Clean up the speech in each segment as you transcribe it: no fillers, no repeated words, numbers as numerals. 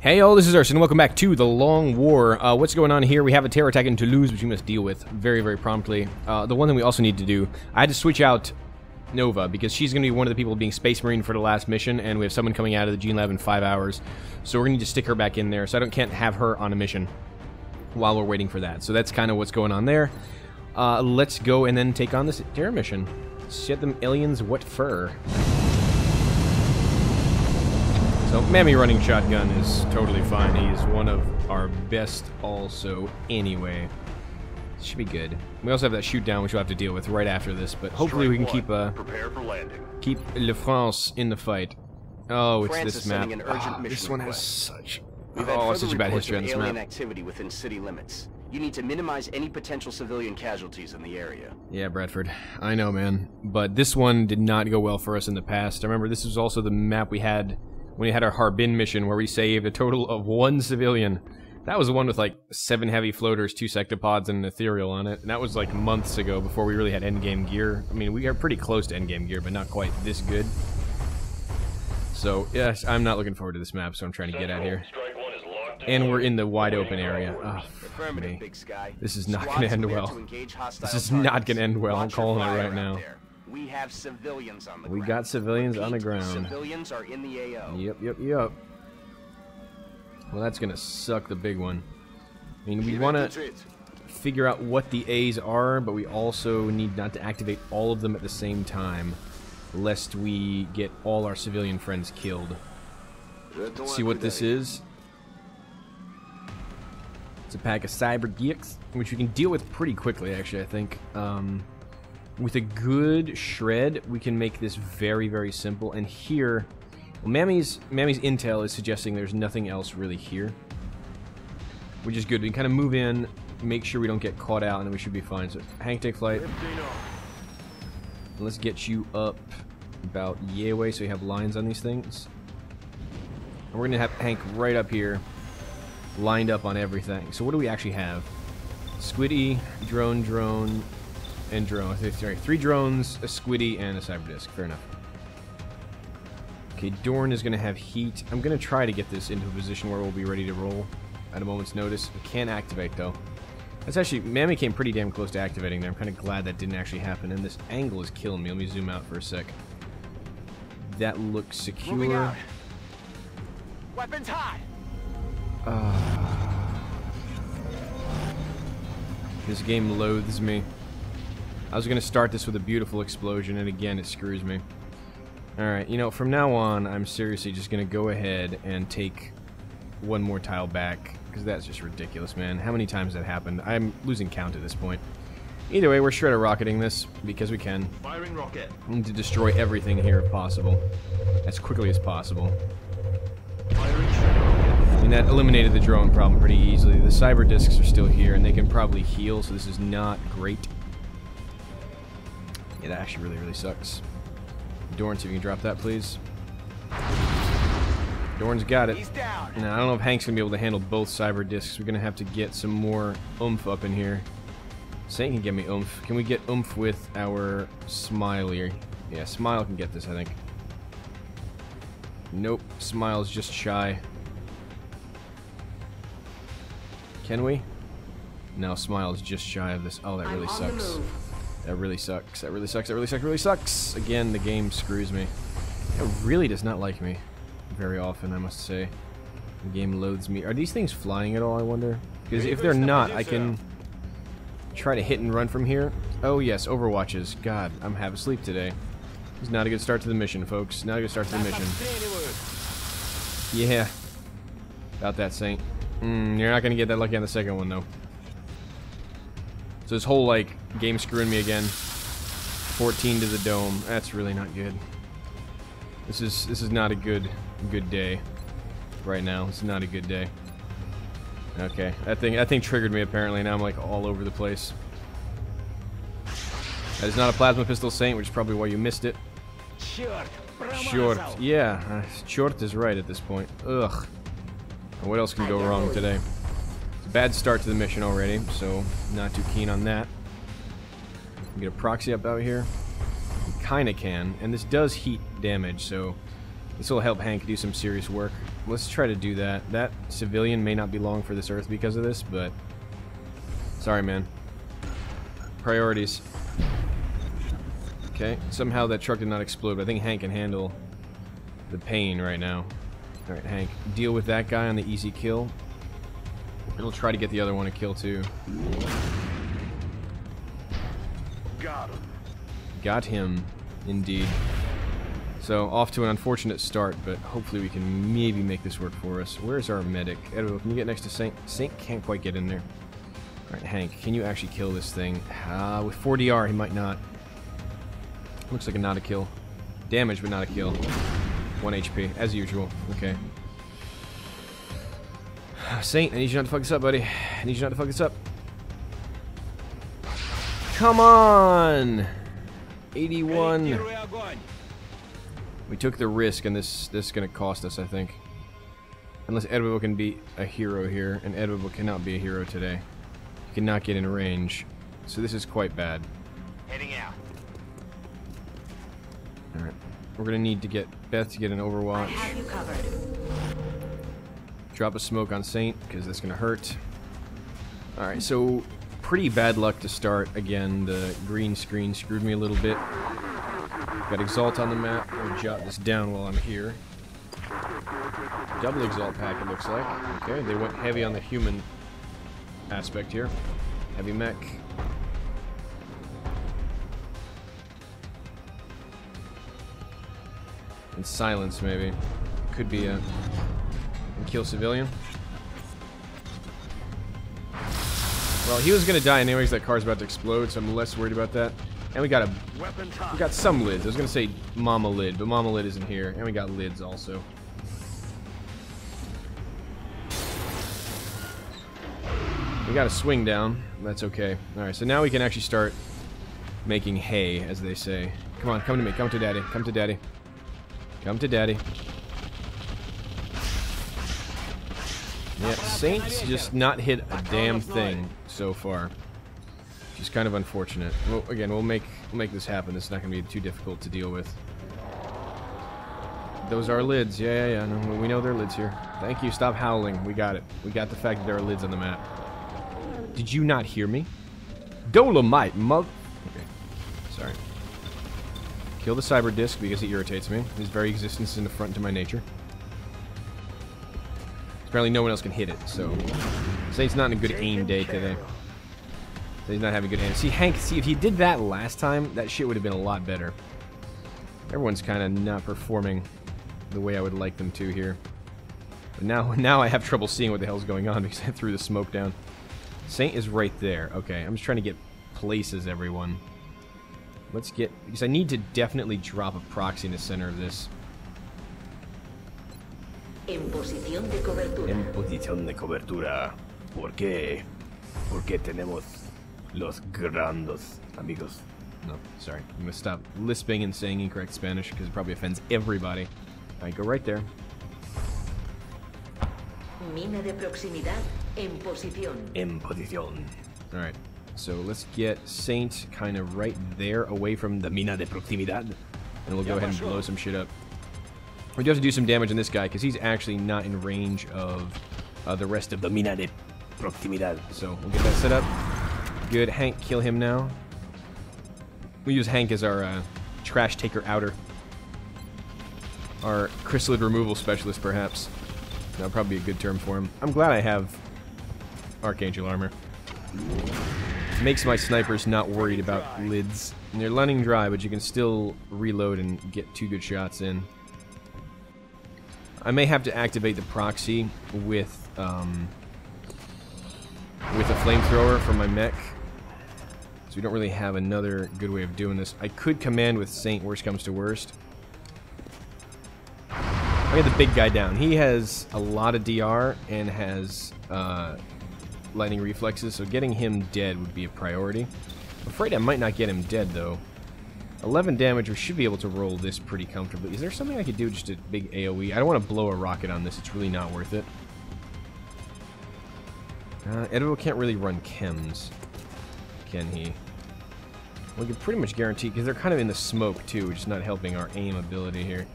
Hey all, this is Urson. Welcome back to the Long War. What's going on here? We have a terror attack in Toulouse, which we must deal with very promptly. The one thing we also need to do, I had to switch out Nova, because she's going to be one of the people being Space Marine for the last mission, and we have someone coming out of the Gene Lab in 5 hours. So we're going to need to stick her back in there, so can't have her on a mission while we're waiting for that. So that's kind of what's going on there. Let's go and then take on this terror mission. Shit them aliens, what fur? So, Mammy running shotgun is totally fine. He is one of our best also anyway. Should be good. We also have that shoot down, which we'll have to deal with right after this, but hopefully we can keep keep Le France in the fight. Oh, it's France. This map. This one has such such a bad history on this map. Activity within city limits. You need to minimize any potential civilian casualties in the area. Yeah, Bradford. I know, man. But this one did not go well for us in the past. I remember this was also the map we had when we had our Harbin mission, where we saved a total of 1 civilian. That was the one with like 7 heavy floaters, 2 sectopods, and an ethereal on it. And that was like months ago, before we really had endgame gear. I mean, we are pretty close to endgame gear, but not quite this good. So, yes, I'm not looking forward to this map, so I'm trying to get out here. And we're in the wide open area. Oh, fuck me. This is not going to end well. This is not going to end well. I'm calling it right now. We have civilians on the ground. We got civilians on the ground. Civilians are in the AO. Yep. Well, that's gonna suck, the big one. I mean, we want to figure out what the A's are, but we also need not to activate all of them at the same time, lest we get all our civilian friends killed. Let's see what this is. It's a pack of cyber geeks, which we can deal with pretty quickly, actually, I think. With a good shred, we can make this very simple. And here, well, Mammy's intel is suggesting there's nothing else really here, which is good. We can kind of move in, make sure we don't get caught out, and then we should be fine. So, Hank, take flight. Let's get you up about Yeway, so you have lines on these things. And we're gonna have Hank right up here, lined up on everything. So what do we actually have? Squiddy, drone, and drone. Sorry, 3 drones, a squiddy, and a cyber disc. Fair enough. Okay, Dorn is going to have heat. I'm going to try to get this into a position where we'll be ready to roll at a moment's notice. We can't activate, though. That's actually... Mammy came pretty damn close to activating there. I'm kind of glad that didn't actually happen. And this angle is killing me. Let me zoom out for a sec. That looks secure. Weapons high. This game loathes me. I was going to start this with a beautiful explosion, and again, it screws me. Alright, you know, from now on, I'm seriously just going to go ahead and take 1 more tile back, because that's just ridiculous, man. How many times that happened? I'm losing count at this point. Either way, we're shredder rocketing this, because we can. Firing rocket. We need to destroy everything here if possible, as quickly as possible. Firing shredder rocket. And that eliminated the drone problem pretty easily. The cyber discs are still here, and they can probably heal, so this is not great. It actually really sucks. Dorn, see if you can drop that, please. Dorn's got it. He's down. Now, I don't know if Hank's going to be able to handle both cyber discs. We're going to have to get some more oomph up in here. Saint can get me oomph. Can we get oomph with our Smile here? Yeah, Smile can get this, I think. Nope, Smile's just shy. Can we? No, Smile's just shy of this. Oh, that really sucks. That really sucks. That really sucks. That really sucks. Really sucks. Again, the game screws me. It really does not like me very often, I must say. The game loathes me. Are these things flying at all, I wonder? Because if they're not, I can try to hit and run from here. Oh, yes. Overwatches. God, I'm half asleep today. It's not a good start to the mission, folks. Not a good start to the mission. Yeah. About that, Saint. You're not going to get that lucky on the second one, though. So this whole, like, game screwing me again. 14 to the dome. That's really not good. This is not a good day right now. It's not a good day. Okay, that thing triggered me apparently. Now I'm like all over the place. That is not a plasma pistol, Saint, which is probably why you missed it. Short. Yeah, short is right at this point. Ugh. And what else can go wrong today? Bad start to the mission already, so not too keen on that. Get a proxy up out here. We kind of can, and this does heat damage, so this will help Hank do some serious work. Let's try to do that. That civilian may not be long for this earth because of this, but... Sorry, man. Priorities. Okay, somehow that truck did not explode, but I think Hank can handle the pain right now. Alright, Hank, deal with that guy on the easy kill. It'll try to get the other one to kill, too. Got him. Got him, indeed. So, off to an unfortunate start, but hopefully we can maybe make this work for us. Where's our medic? Edward, can you get next to Saint? Saint can't quite get in there. Alright, Hank, can you actually kill this thing? With 4 DR, he might not. Looks like a not a kill. Damage, but not a kill. 1 HP, as usual. Okay. Saint, I need you not to fuck this up, buddy. I need you not to fuck this up. Come on! 81. We took the risk, and this is going to cost us, I think. Unless Edwible can be a hero here, and Edwible cannot be a hero today. He cannot get in range. So this is quite bad. Heading out. Alright. We're going to need to get Beth to get an overwatch. I have you covered. Drop a smoke on Saint, because that's going to hurt. Alright, so pretty bad luck to start. Again, the green screen screwed me a little bit. Got Exalt on the map. I'm gonna jot this down while I'm here. Double Exalt pack, it looks like. Okay, they went heavy on the human aspect here. Heavy mech. And silence, maybe. Could be a... Kill civilian. Well, he was gonna die anyways. That car's about to explode, so I'm less worried about that. And we got a... We got some lids. I was gonna say Mama Lid, but Mama Lid isn't here. And we got lids also. We got a swing down. That's okay. Alright, so now we can actually start making hay, as they say. Come on, come to me. Come to daddy. Come to daddy. Come to daddy. Yeah, Saint's just not hit a damn thing so far. Which is kind of unfortunate. Well, again, we'll make this happen. It's not going to be too difficult to deal with. Those are lids. Yeah. No, we know they're lids here. Thank you. Stop howling. We got it. We got the fact that there are lids on the map. Did you not hear me? Dolomite, mother... Okay. Sorry. Kill the cyber disc because it irritates me. His very existence is an affront to my nature. Apparently no one else can hit it, so... Saint's not in a good aim day today. Saint's not having a good aim. See, Hank, see, if he did that last time, that shit would have been a lot better. Everyone's kind of not performing the way I would like them to here. But now I have trouble seeing what the hell's going on because I threw the smoke down. Saint is right there. Okay, I'm just trying to get places, everyone. Let's get... Because I need to definitely drop a proxy in the center of this. En posición de cobertura. En posición de cobertura. ¿Por qué? Porque tenemos los grandes amigos. No, sorry. I'm going to stop lisping and saying incorrect Spanish because it probably offends everybody. Alright, go right there. Mina de proximidad en posición. En posición. Alright, so let's get Saint kind of right there away from the mina de proximidad. And we'll go ahead and blow some shit up. We do have to do some damage on this guy, because he's actually not in range of the rest of the Mina de Proximidad. So, we'll get that set up. Good. Hank, kill him now. We use Hank as our trash taker outer. Our chrysalid removal specialist, perhaps. That would probably be a good term for him. I'm glad I have Archangel armor. Makes my snipers not worried about lids. And they're running dry, but you can still reload and get 2 good shots in. I may have to activate the proxy with a flamethrower for my mech. So we don't really have another good way of doing this. I could command with Saint, worst comes to worst. I got the big guy down. He has a lot of DR and has lightning reflexes, so getting him dead would be a priority. I'm afraid I might not get him dead, though. 11 damage, we should be able to roll this pretty comfortably. Is there something I could do, just a big AoE? I don't want to blow a rocket on this, it's really not worth it. Edwible can't really run chems, can he? We can pretty much guarantee, because they're kind of in the smoke too, which is not helping our aim ability here.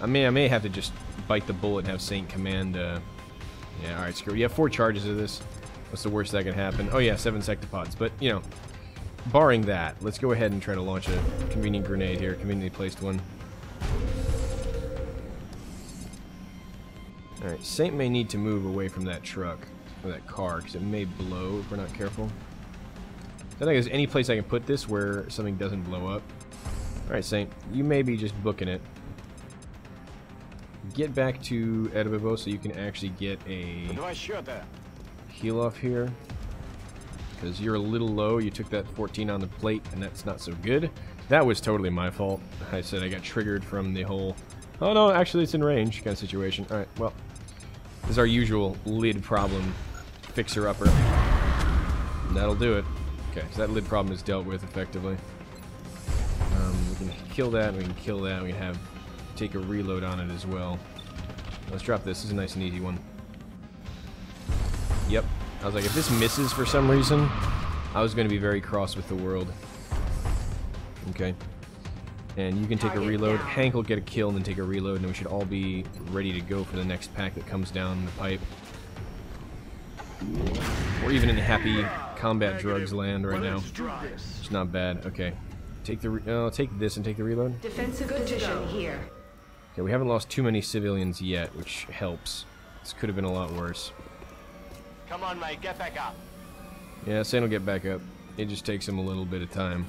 I may have to just bite the bullet and have Saint command. Yeah, all right, screw it. You have 4 charges of this. What's the worst that can happen? Oh, yeah, 7 sectopods. But, you know, barring that, let's go ahead and try to launch a convenient grenade here. Conveniently placed one. All right, Saint may need to move away from that truck, or that car, because it may blow if we're not careful. I don't think there's any place I can put this where something doesn't blow up. All right, Saint, you may be just booking it. Get back to Edwible so you can actually get a heal off here, because you're a little low. You took that 14 on the plate, and that's not so good. That was totally my fault. I said I got triggered from the whole, oh no, actually it's in range kind of situation. All right, well, this is our usual lid problem fixer-upper. That'll do it. Okay, so that lid problem is dealt with effectively. We can kill that, we can kill that, we can have take a reload on it as well. Let's drop this. This is a nice and easy one. Yep. I was like, if this misses for some reason, I was going to be very cross with the world. Okay. And you can take a reload. Hank will get a kill and then take a reload, and we should all be ready to go for the next pack that comes down the pipe. We're even in happy combat drugs land right now. It's not bad. Okay. Take the take this and take the reload. Defensive position here. Okay, we haven't lost too many civilians yet, which helps. This could have been a lot worse. Come on, mate, get back up. Yeah, Saint will get back up. It just takes him a little bit of time.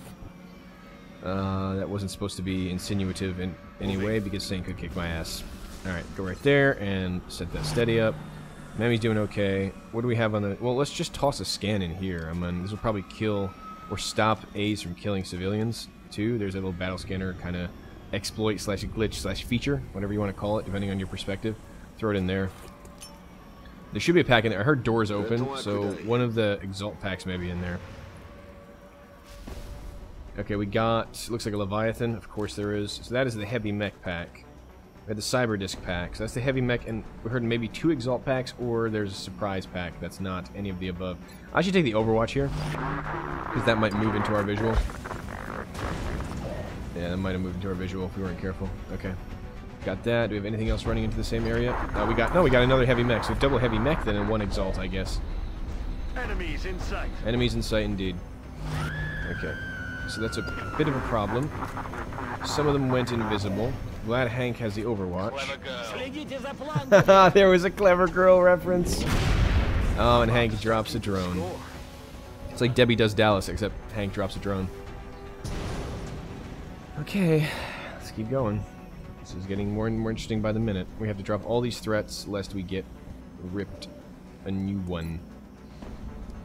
That wasn't supposed to be insinuative in any way, because Saint could kick my ass. Alright, go right there and set that steady up. Mammy's doing okay. What do we have on the... Well, let's just toss a scan in here. I mean, this will probably kill or stop A's from killing civilians, too. There's a little battle scanner kind of exploit slash glitch slash feature, whatever you want to call it, depending on your perspective. Throw it in there. There should be a pack in there. I heard doors open, so one of the Exalt packs may be in there. Okay, we got, looks like a Leviathan. Of course there is. So that is the heavy mech pack. We had the cyber disc pack. So that's the heavy mech, and we heard maybe 2 Exalt packs, or there's a surprise pack that's not any of the above. I should take the Overwatch here, because that might move into our visual. Yeah, that might have moved into our visual if we weren't careful. Okay. Got that. Do we have anything else running into the same area? We got, no, we got another heavy mech. So double heavy mech then and 1 Exalt, I guess. Enemies in sight. Enemies in sight, indeed. Okay. So that's a bit of a problem. Some of them went invisible. Glad Hank has the Overwatch. There was a clever girl reference. Oh, and Hank drops a drone. It's like Debbie Does Dallas, except Hank drops a drone. Okay, let's keep going. This is getting more and more interesting by the minute. We have to drop all these threats lest we get ripped a new one.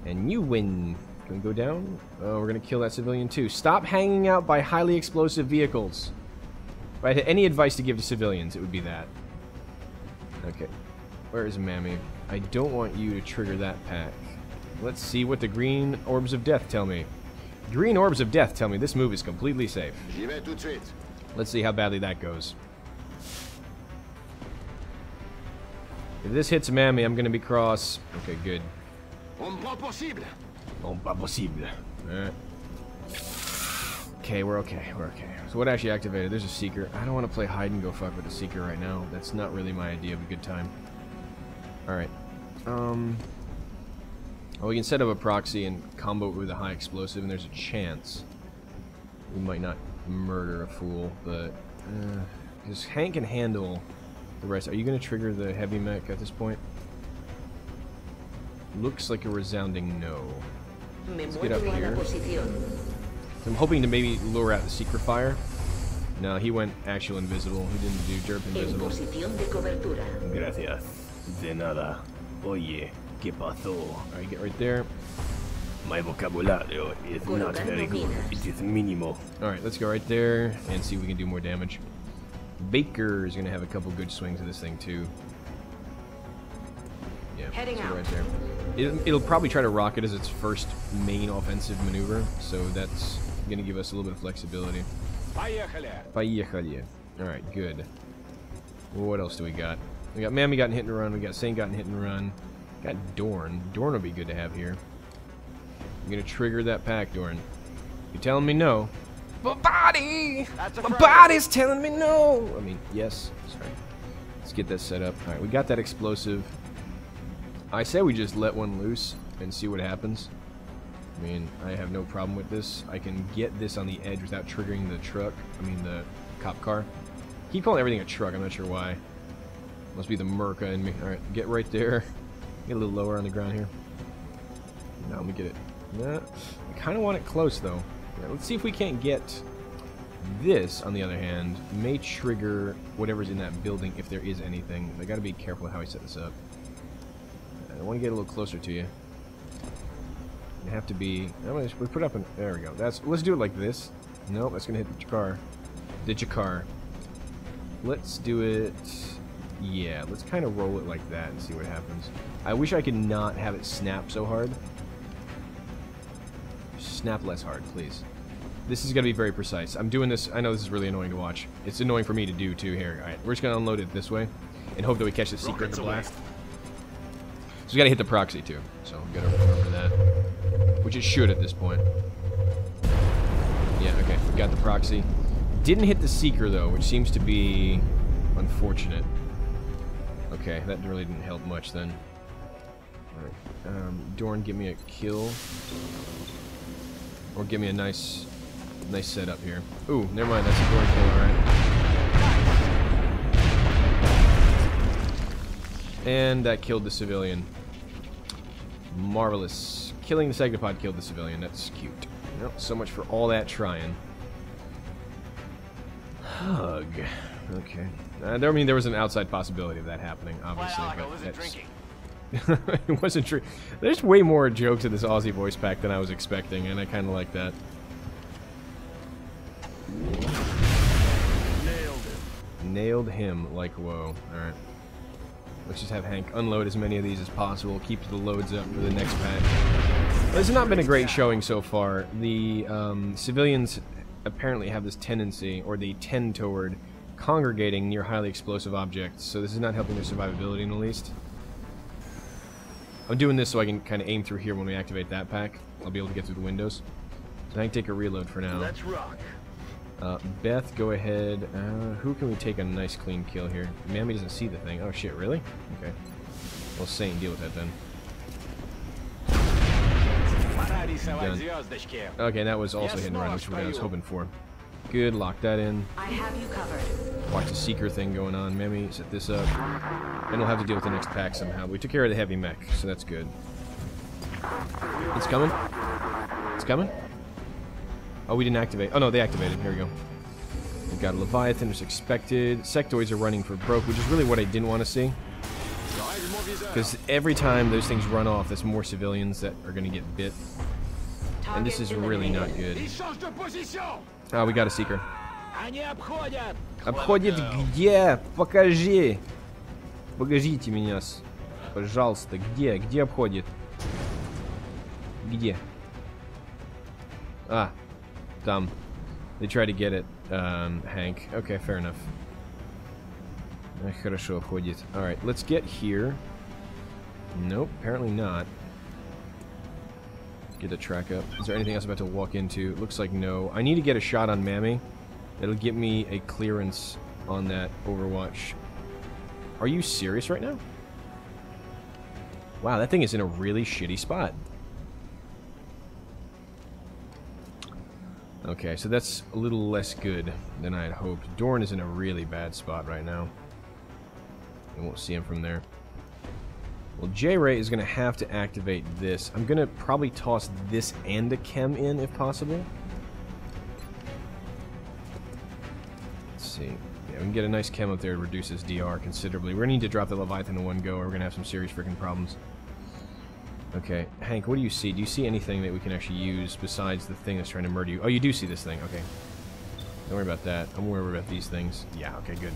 And you win. Can we go down? Oh, we're going to kill that civilian too. Stop hanging out by highly explosive vehicles. If I had any advice to give to civilians, it would be that. Okay. Where is Mammy? I don't want you to trigger that pack. Let's see what the green orbs of death tell me. Green orbs of death tell me this move is completely safe. Let's see how badly that goes. If this hits Mammy, I'm going to be cross. Okay, good. Impossible. Alright. Okay, we're okay. We're okay. So what actually activated? There's a Seeker. I don't want to play hide and go fuck with the Seeker right now. That's not really my idea of a good time. Alright. Well, we can set up a proxy and combo it with a high explosive, and there's a chance we might not murder a fool, but... because Hank can handle the rest. Are you going to trigger the heavy mech at this point? Looks like a resounding no. Let's get up here. So I'm hoping to maybe lure out the Seeker fire. No, he went actual invisible. He didn't do derp invisible. Gracias. De nada. Oye, ¿qué pasó? Alright, get right there. My vocabulario is not very good. It is minimal. Alright, let's go right there and see if we can do more damage. Baker is going to have a couple good swings of this thing, too. Yeah, let's go right there. It'll probably try to rocket as its first main offensive maneuver, so that's going to give us a little bit of flexibility. Поехали. Alright, good. What else do we got? We got Mammy gotten hit and run, we got Saint gotten hit and run. We got Dorn. Dorn would be good to have here. I'm going to trigger that pack, Dorn. You're telling me no. My body's telling me no! I mean, yes. Sorry. Let's get that set up. All right, we got that explosive. I say we just let one loose and see what happens. I mean, I have no problem with this. I can get this on the edge without triggering the truck. I mean, the cop car. Keep calling everything a truck. I'm not sure why. Must be the Merca in me. All right, get right there. Get a little lower on the ground here. Now let me get it. Nah, I kind of want it close though. Yeah, let's see if we can't get this. On the other hand, may trigger whatever's in that building if there is anything. I got to be careful how I set this up. I want to get a little closer to you. I have to be. I'm gonna we put up an. There we go. That's. Let's do it like this. Nope, that's gonna hit the car. The Jakar. Let's do it. Yeah, let's kind of roll it like that and see what happens. I wish I could not have it snap so hard. Snap less hard, please. This is going to be very precise. I'm doing this. I know this is really annoying to watch. It's annoying for me to do, too, here. All right, we're just going to unload it this way and hope that we catch the secret in the blast. So we got to hit the proxy, too. So we got to remember that, which it should at this point. Yeah, okay. We got the proxy. Didn't hit the seeker, though, which seems to be unfortunate. Okay, that really didn't help much then. All right. Dorn, give me a kill. Or give me a nice setup here. Ooh, never mind. That's a Dorn kill, all right. And that killed the civilian. Marvelous. Killing the Sagnapod killed the civilian. That's cute. Well, so much for all that trying. Hug. Okay. I mean, there was an outside possibility of that happening, obviously. But wasn't drinking. It wasn't true. There's way more jokes in this Aussie voice pack than I was expecting, and I kind of like that. Nailed him. Nailed him like whoa. All right. Let's just have Hank unload as many of these as possible. Keep the loads up for the next pack. This has not been a great showing so far. The civilians apparently have this tendency, or they tend toward, congregating near highly explosive objects, so this is not helping their survivability in the least. I'm doing this so I can kind of aim through here when we activate that pack. I'll be able to get through the windows. So I can take a reload for now. Let's rock. Beth, go ahead. Who can we take a nice clean kill here? Mammy doesn't see the thing. Oh shit, really? Okay. Well, Saint, deal with that then. Done. Okay, that was also hit and run, which is what I was hoping for. Good, lock that in. I have you covered. Watch the seeker thing going on. Mammy, set this up. Then we'll have to deal with the next pack somehow. We took care of the heavy mech, so that's good. It's coming. It's coming. Oh, we didn't activate. Oh, no, they activated. Here we go. We've got a Leviathan, as expected. Sectoids are running for broke, which is really what I didn't want to see. Because every time those things run off, there's more civilians that are going to get bit. And this is really not good. Oh, we got a seeker. Обходят где? Покажи. Покажите меня, пожалуйста. Где? Где обходит? Где? Ah, dumb. They tried to get it, Hank. Okay, fair enough. Хорошо обходит. All right, let's get here. Nope, apparently not. Get the track up. Is there anything else I'm about to walk into? Looks like no. I need to get a shot on Mammy. That'll give me a clearance on that Overwatch. Are you serious right now? Wow, that thing is in a really shitty spot. Okay, so that's a little less good than I had hoped. Dorn is in a really bad spot right now. You won't see him from there. Well, J-Ray is going to have to activate this. I'm going to probably toss this and a chem in, if possible. Let's see. Yeah, we can get a nice chem up there to reduce his DR considerably. We're going to need to drop the Leviathan in one go, or we're going to have some serious freaking problems. Okay, Hank, what do you see? Do you see anything that we can actually use besides the thing that's trying to murder you? Oh, you do see this thing. Okay. Don't worry about that. I'm worried about these things. Yeah, okay, good.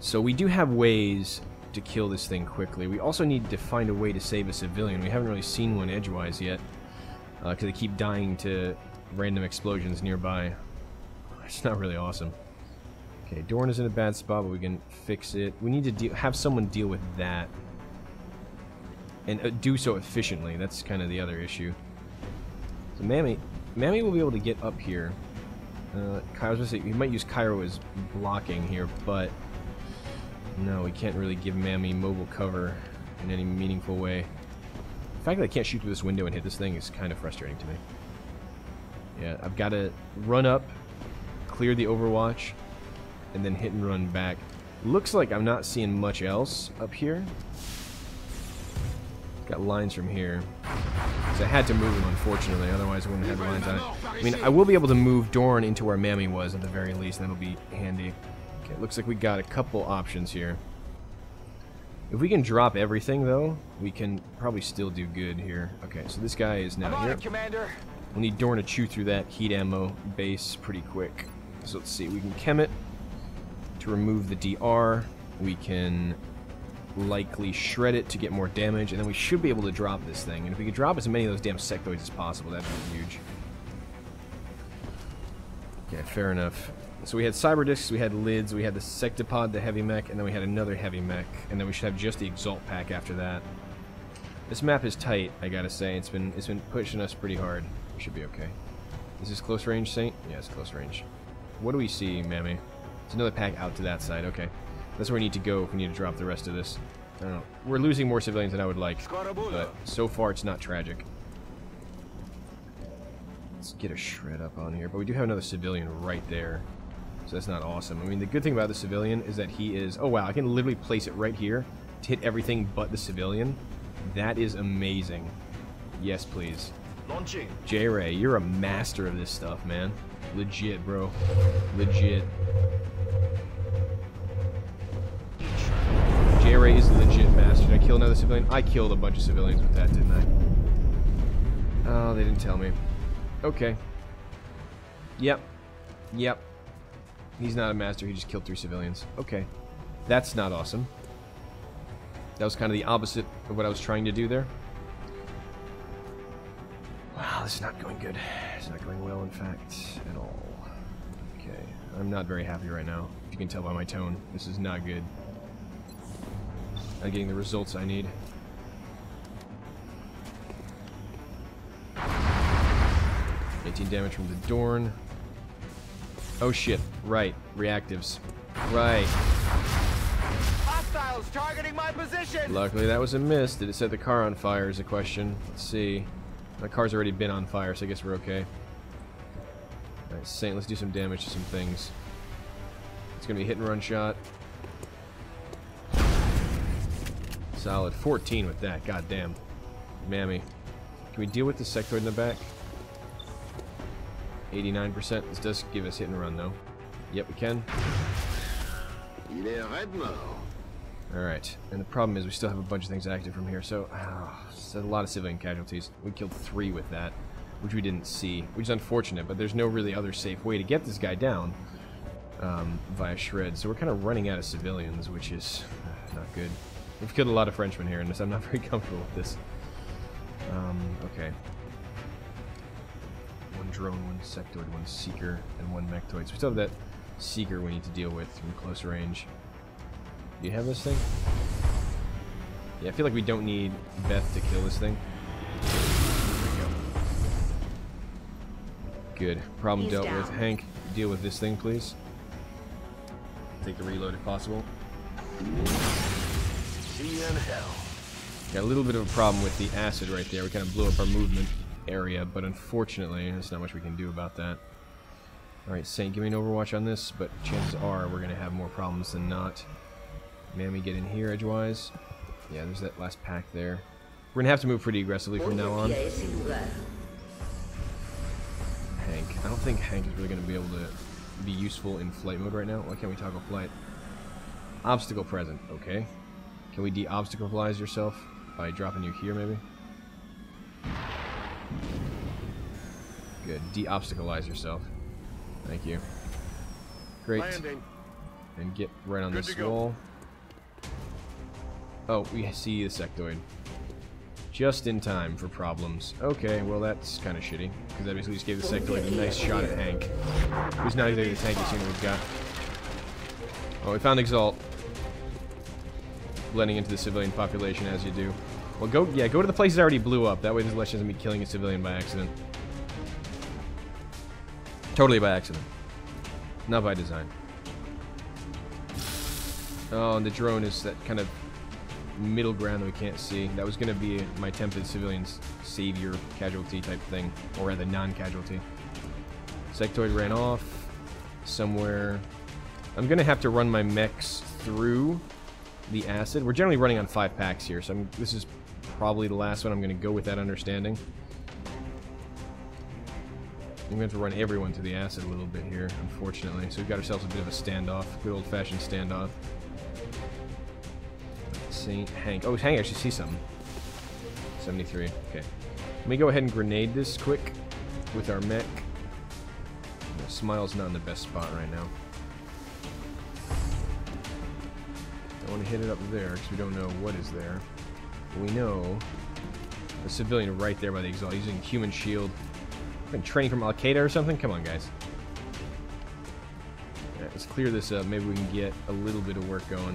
So we do have ways to kill this thing quickly. We also need to find a way to save a civilian. We haven't really seen one edgewise yet, because they keep dying to random explosions nearby. It's not really awesome. Okay, Dorn is in a bad spot, but we can fix it. We need to have someone deal with that, and do so efficiently. That's kind of the other issue. So Mammy will be able to get up here. I was gonna say, you might use Cairo as blocking here, but No, we can't really give Mammy mobile cover in any meaningful way. The fact that I can't shoot through this window and hit this thing is kind of frustrating to me. Yeah, I've got to run up, clear the overwatch, and then hit and run back. Looks like I'm not seeing much else up here. Got lines from here. So I had to move them, unfortunately, otherwise I wouldn't have lines on it. I mean, I will be able to move Dorn into where Mammy was at the very least, and that'll be handy. Okay, looks like we got a couple options here. If we can drop everything, though, we can probably still do good here. Okay, so this guy is now here. Commander. We'll need Dorn to chew through that heat ammo base pretty quick. So let's see, we can chem it to remove the DR. We can likely shred it to get more damage, and then we should be able to drop this thing. And if we could drop as many of those damn sectoids as possible, that'd be huge. Yeah, fair enough. So we had cyber discs, we had lids, we had the sectopod, the heavy mech, and then we had another heavy mech, and then we should have just the Exalt pack after that. This map is tight, I gotta say. It's been pushing us pretty hard. We should be okay. Is this close range, Saint? Yeah, it's close range. What do we see, Mammy? It's another pack out to that side. Okay. That's where we need to go if we need to drop the rest of this. I don't know. We're losing more civilians than I would like, but so far it's not tragic. Let's get a shred up on here, but we do have another civilian right there, so that's not awesome. I mean, the good thing about the civilian is that he is... Oh, wow, I can literally place it right here to hit everything but the civilian. That is amazing. Yes, please. Launching. J-Ray, you're a master of this stuff, man. Legit, bro. Legit. J-Ray is a legit master. Did I kill another civilian? I killed a bunch of civilians with that, didn't I? Oh, they didn't tell me. Okay. Yep. Yep. He's not a master. He just killed 3 civilians. Okay. That's not awesome. That was kind of the opposite of what I was trying to do there. Wow, this is not going good. It's not going well, in fact, at all. Okay. I'm not very happy right now. If you can tell by my tone, this is not good. Not getting the results I need. Damage from the Dorn. Oh shit, right. Reactives. Right. Hostiles targeting my position. Luckily that was a miss. Did it set the car on fire is a question. Let's see. My car's already been on fire, so I guess we're okay. Alright, Saint, let's do some damage to some things. It's gonna be a hit and run shot. Solid. 14 with that, goddamn. Mammy. Can we deal with the sectoid in the back? 89%. This does give us hit and run, though. Yep, we can. Alright, and the problem is we still have a bunch of things active from here, so... a lot of civilian casualties. We killed 3 with that, which we didn't see, which is unfortunate, but there's no really other safe way to get this guy down via shreds, so we're kind of running out of civilians, which is not good. We've killed a lot of Frenchmen here, and I'm not very comfortable with this. Okay. 1 drone, 1 sectoid, 1 seeker, and 1 mectoid. So we still have that seeker we need to deal with from close range. Do you have this thing? Yeah, I feel like we don't need Beth to kill this thing. There we go. Good. Problem dealt with. Hank, deal with this thing, please. Take the reload if possible. See in hell. Got a little bit of a problem with the acid right there. We kind of blew up our movement area, but unfortunately there's not much we can do about that. Alright, Saint, give me an overwatch on this, but chances are we're gonna have more problems than not. Mammy, get in here edgewise. Yeah, there's that last pack there. We're gonna have to move pretty aggressively from now on. Hank, I don't think Hank is really gonna be able to be useful in flight mode right now. Why can't we toggle flight? Obstacle present, okay. Can we de-obstacleize yourself by dropping you here maybe? Good. De-obstacleize yourself. Thank you. Great. Landing. And get right on this wall. Oh, we see the sectoid. Just in time for problems. Okay, well that's kind of shitty, because I basically just gave the sectoid a nice shot at Hank. Who's not even the tankiest thing we've got. Oh, we found Exalt. Blending into the civilian population as you do. Well, go, yeah, go to the places I already blew up. That way this lesson doesn't be killing a civilian by accident. Totally by accident. Not by design. Oh, and the drone is that kind of middle ground that we can't see. That was going to be my attempted civilians savior casualty type thing, or rather non-casualty. Sectoid ran off somewhere. I'm going to have to run my mechs through the acid. We're generally running on 5 packs here, so this is probably the last one. I'm going to go with that understanding. I'm going to have to run everyone to the acid a little bit here, unfortunately. So we've got ourselves a bit of a standoff, good old-fashioned standoff. Saint Hank. Oh, Hank actually sees something. 73. Okay. Let me go ahead and grenade this quick with our mech. The Smile's not in the best spot right now. I want to hit it up there because we don't know what is there. We know a civilian right there by the Exalt using human shield. Been training from Al Qaeda or something? Come on, guys. All right, let's clear this up. Maybe we can get a little bit of work going.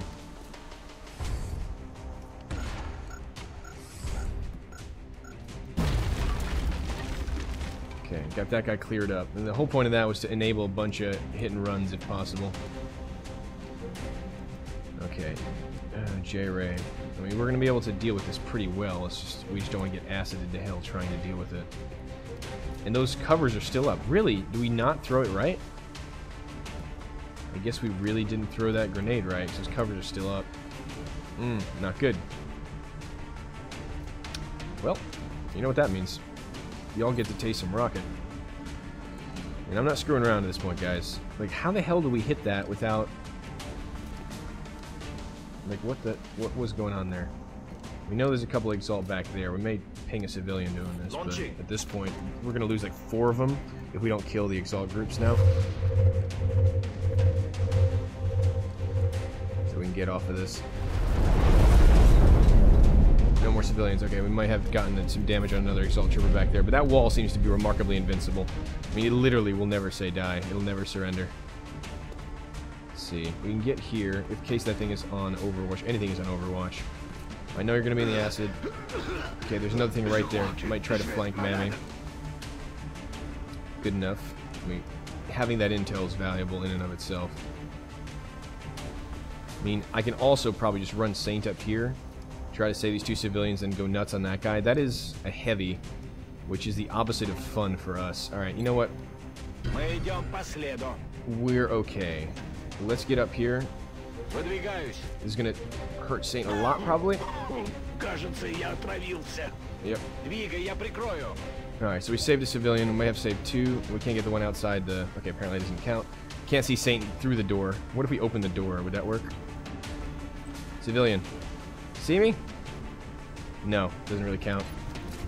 Okay, got that guy cleared up. And the whole point of that was to enable a bunch of hit and runs if possible. Okay, J-Ray. I mean, we're going to be able to deal with this pretty well. It's just, we just don't want to get acided to hell trying to deal with it. And those covers are still up. Really? Do we not throw it right? I guess we really didn't throw that grenade right. Those covers are still up. Not good. Well, you know what that means. Y'all get to taste some rocket. And I'm not screwing around at this point, guys. Like, how the hell do we hit that without... Like, what was going on there? We know there's a couple Exalt back there. We may ping a civilian doing this, but at this point, we're going to lose like 4 of them if we don't kill the Exalt groups now. So we can get off of this. No more civilians. Okay, we might have gotten some damage on another Exalt trooper back there, but that wall seems to be remarkably invincible. I mean, it literally will never say die. It'll never surrender. Let's see. We can get here in case that thing is on Overwatch. Anything is on Overwatch. I know you're going to be in the acid. Okay, there's another thing right there. You might try to flank Mammy. Good enough. I mean, having that intel is valuable in and of itself. I mean, I can also probably just run Saint up here, try to save these 2 civilians and go nuts on that guy. That is a heavy, which is the opposite of fun for us. Alright, you know what? We're okay. Let's get up here. This is going to hurt Saint a lot, probably. Yep. Alright, so we saved a civilian. We may have saved 2. We can't get the one outside the... Okay, apparently it doesn't count. Can't see Saint through the door. What if we open the door? Would that work? Civilian. See me? No, doesn't really count.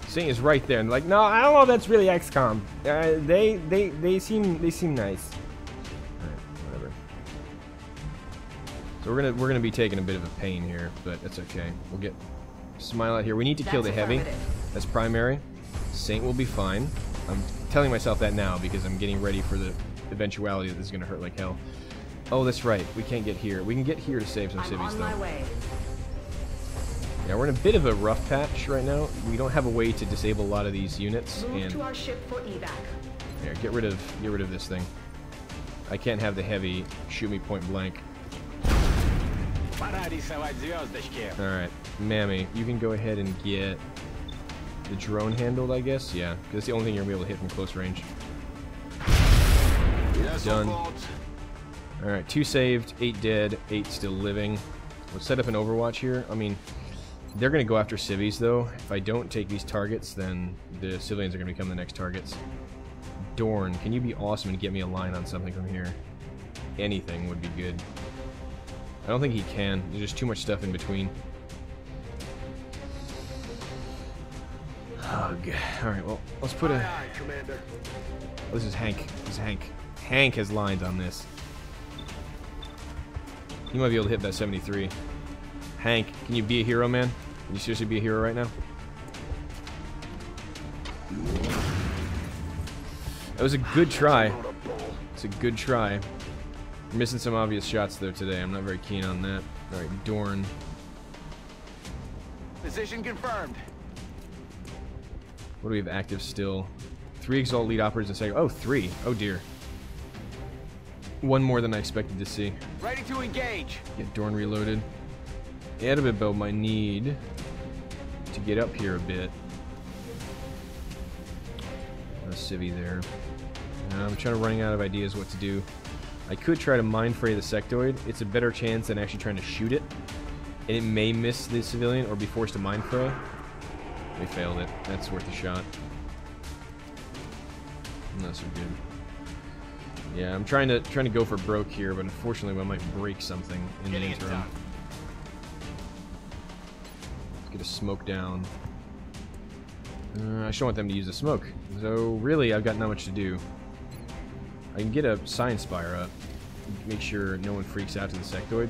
Saint is right there. And like, no, I don't know if that's really XCOM. They seem nice. So we're gonna be taking a bit of a pain here, but that's okay. We'll get Smile out here. We need to kill the heavy. That's primary. Saint will be fine. I'm telling myself that now because I'm getting ready for the eventuality that this is gonna hurt like hell. Oh, that's right. We can't get here. We can get here to save some civvies though. Yeah, we're in a bit of a rough patch right now. We don't have a way to disable a lot of these units. Move to our ship for evac. Yeah, get rid of this thing. I can't have the heavy shoot me point blank. Alright, Mammy, you can go ahead and get the drone handled, I guess? Yeah, because it's the only thing you're going to be able to hit from close range. Done. Alright, 2 saved, 8 dead, 8 still living. We'll set up an Overwatch here. I mean, they're going to go after civvies, though. If I don't take these targets, then the civilians are going to become the next targets. Dorn, can you be awesome and get me a line on something from here? Anything would be good. I don't think he can. There's just too much stuff in between. Ugh. Alright, well, let's put a... Commander. Oh, this is Hank. This is Hank. Hank has lines on this. You might be able to hit that 73. Hank, can you be a hero, man? Can you seriously be a hero right now? That was a good try. It's a good try. We're missing some obvious shots though today. I'm not very keen on that. Alright, Dorn. Position confirmed. What do we have active still? 3 Exalt lead operators and say, oh, 3. Oh dear. One more than I expected to see. Ready to engage. Get Dorn reloaded. Edwible might need to get up here a bit. A civvy there. I'm trying to run out of ideas what to do. I could try to mind fray the sectoid. It's a better chance than actually trying to shoot it. And it may miss the civilian or be forced to mind fray. We failed it. That's worth a shot. Not so good. Yeah, I'm trying to go for broke here, but unfortunately I might break something in the interim. Let's get a smoke down. I just don't want them to use the smoke. So really I've got not much to do. I can get a science spire up, make sure no one freaks out to the sectoid,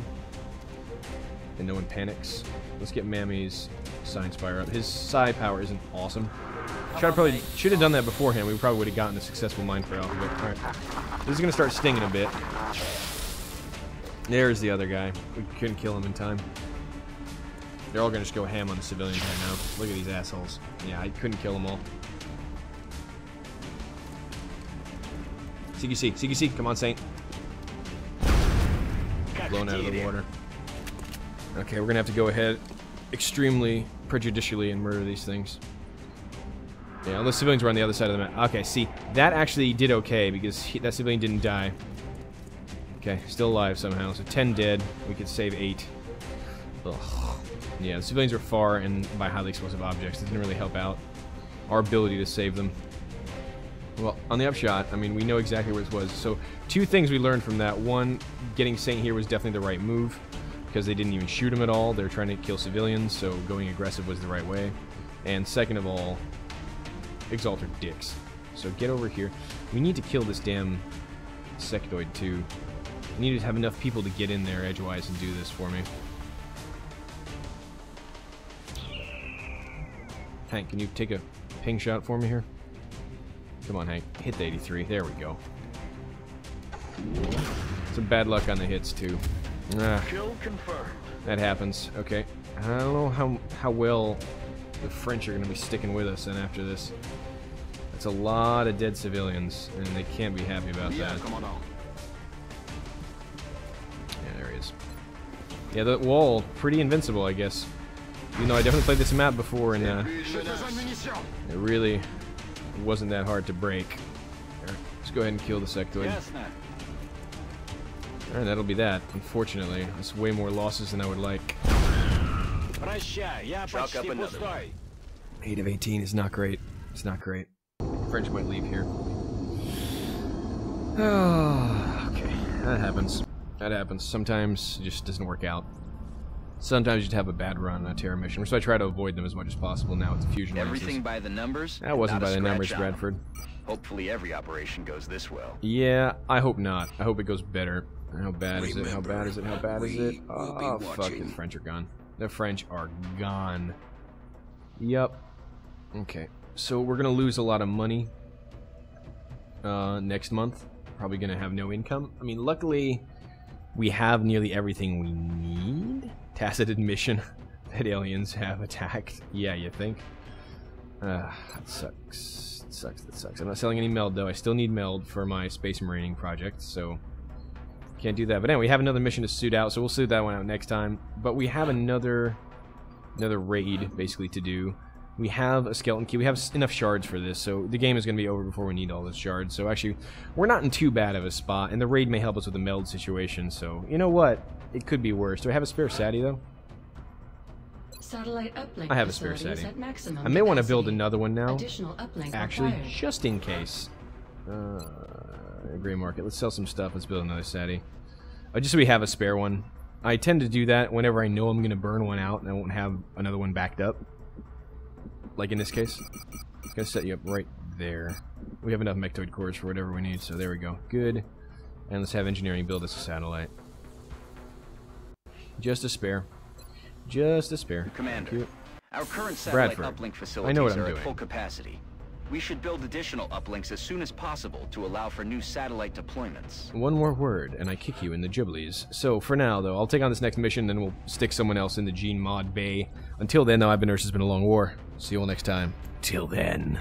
and no one panics. Let's get Mammy's science spire up. His psi power isn't awesome. Probably should have done that beforehand. We probably would have gotten a successful mind for Alpha. All right, this is gonna start stinging a bit. There's the other guy. We couldn't kill him in time. They're all gonna just go ham on the civilians right now. Look at these assholes. Yeah, I couldn't kill them all. CQC, CQC, come on, Saint. Blown out of the water. Okay, we're gonna have to go ahead extremely prejudicially and murder these things. Yeah, unless civilians were on the other side of the map. Okay, see, that actually did okay because that civilian didn't die. Okay, still alive somehow, so 10 dead. We could save 8. Ugh. Yeah, the civilians were far and by highly explosive objects. It didn't really help out our ability to save them. Well, on the upshot, I mean, we know exactly where it was. So, two things we learned from that. One, getting Saint here was definitely the right move because they didn't even shoot him at all. They were trying to kill civilians, so going aggressive was the right way. And second of all, Exalt are dicks. So get over here. We need to kill this damn sectoid, too. We need to have enough people to get in there edgewise and do this for me. Hank, can you take a ping shot for me here? Come on, Hank. Hit the 83. There we go. Some bad luck on the hits, too. Kill confirmed. That happens. Okay. I don't know how well the French are going to be sticking with us then after this. That's a lot of dead civilians, and they can't be happy about that. Come on out. Yeah, there he is. Yeah, that wall, pretty invincible, I guess. You know, I definitely played this map before, and it really... It wasn't that hard to break. There. Let's go ahead and kill the sectoid. Yes, alright, that'll be that, unfortunately. That's way more losses than I would like. Chalk up another one. 8 of 18 is not great. It's not great. French might leave here. Oh, okay, that happens. That happens. Sometimes it just doesn't work out. Sometimes you'd have a bad run on a Terra mission, which I try to avoid them as much as possible now with the fusion lenses. Everything by the numbers? That wasn't by the numbers, Bradford. Hopefully every operation goes this well. Yeah, I hope not. I hope it goes better. How bad is it? How bad is it? How bad is it? Oh, fuck. The French are gone. The French are gone. Yep. Okay. So we're going to lose a lot of money next month. Probably going to have no income. I mean, luckily, we have nearly everything we need. Tacit admission that aliens have attacked. Yeah, you think? That sucks. It sucks. That sucks. I'm not selling any meld, though. I still need meld for my space marining project, so can't do that. But anyway, we have another mission to suit out, so we'll suit that one out next time. But we have another raid, basically, to do. We have a skeleton key. We have enough shards for this, so the game is going to be over before we need all those shards. So actually, we're not in too bad of a spot, and the raid may help us with the meld situation. So, you know what? It could be worse. Do I have a spare SATI, though? Satellite uplink. I have a spare SATI. I may want to build another one now, actually, just in case. Gray market. Let's sell some stuff. Let's build another SATI. Just so we have a spare one. I tend to do that whenever I know I'm going to burn one out, and I won't have another one backed up. Like in this case. It's going to set you up right there. We have enough mectoid cores for whatever we need, so there we go. Good. And let's have engineering build us a satellite. Just a spare. Just a spare. Commander, our current satellite uplink facilities are at full capacity. We should build additional uplinks as soon as possible to allow for new satellite deployments. One more word, and I kick you in the jibblies. So, for now, though, I'll take on this next mission, then we'll stick someone else in the Gene Mod Bay. Until then, though, I've been Urson. It's been a long war. See you all next time. Till then.